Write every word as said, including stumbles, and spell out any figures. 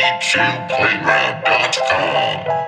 D two playground dot com.